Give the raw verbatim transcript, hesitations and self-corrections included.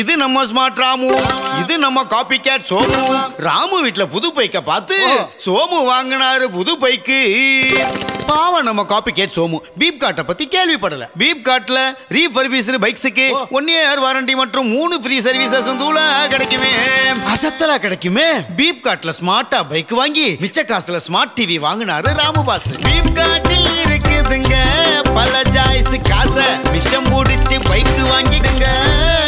இது நம்ம ஸ்மார்ட் ராமு, இது நம்ம காப்பி கேட் சோமு. ராமு வீட்டுல புது பைக்க பார்த்து சோமு வாங்கினாரு புது பைக்கு. பாவம் நம்ம காப்பி கேட் சோமு பீப் காட்டை பத்தி கேள்விப்படல. பீப் காட்ல ரீஃபர்பிஷ்டு பைக்ஸுக்கு ஒன் இயர் வாரண்டி மற்றும் மூணு ஃப்ரீ சர்வீசஸ் தூள கிடைக்குமே, அசத்தலா கிடைக்குமே. பீப் காட்ல ஸ்மார்ட்டா பைக் வாங்கி மிச்ச காசுல ஸ்மார்ட் டிவி வாங்கினாரு ராமு பாஸ். பீப் காட்டில் இருக்குதுங்க பல சாய்ஸ், காசை மிச்சம் பிடிச்சு பைக் வாங்கிடுங்க.